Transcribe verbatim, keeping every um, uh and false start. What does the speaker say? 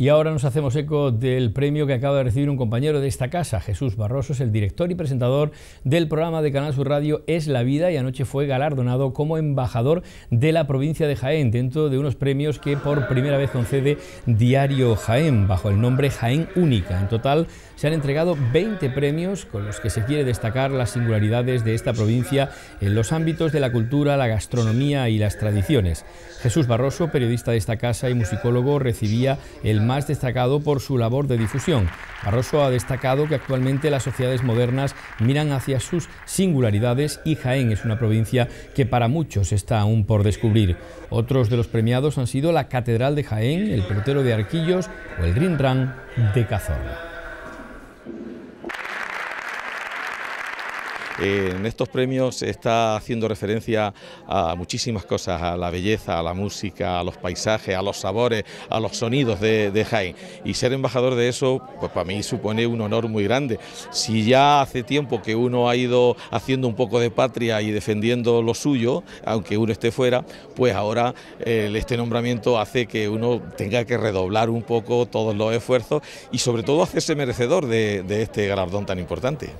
Y ahora nos hacemos eco del premio que acaba de recibir un compañero de esta casa. Jesús Barroso es el director y presentador del programa de Canal Sur Radio Es la Vida, y anoche fue galardonado como embajador de la provincia de Jaén dentro de unos premios que por primera vez concede Diario Jaén bajo el nombre Jaén Única. En total se han entregado veinte premios con los que se quiere destacar las singularidades de esta provincia en los ámbitos de la cultura, la gastronomía y las tradiciones. Jesús Barroso, periodista de esta casa y musicólogo, recibía el más destacado por su labor de difusión. Barroso ha destacado que actualmente las sociedades modernas miran hacia sus singularidades y Jaén es una provincia que para muchos está aún por descubrir. Otros de los premiados han sido la Catedral de Jaén, el Puerto de Arquillos o el Green Run de Cazorla. En estos premios se está haciendo referencia a muchísimas cosas, a la belleza, a la música, a los paisajes, a los sabores, a los sonidos de, de Jaén. Y ser embajador de eso, pues para mí supone un honor muy grande. Si ya hace tiempo que uno ha ido haciendo un poco de patria y defendiendo lo suyo, aunque uno esté fuera, pues ahora eh, este nombramiento hace que uno tenga que redoblar un poco todos los esfuerzos y sobre todo hacerse merecedor de, de este galardón tan importante.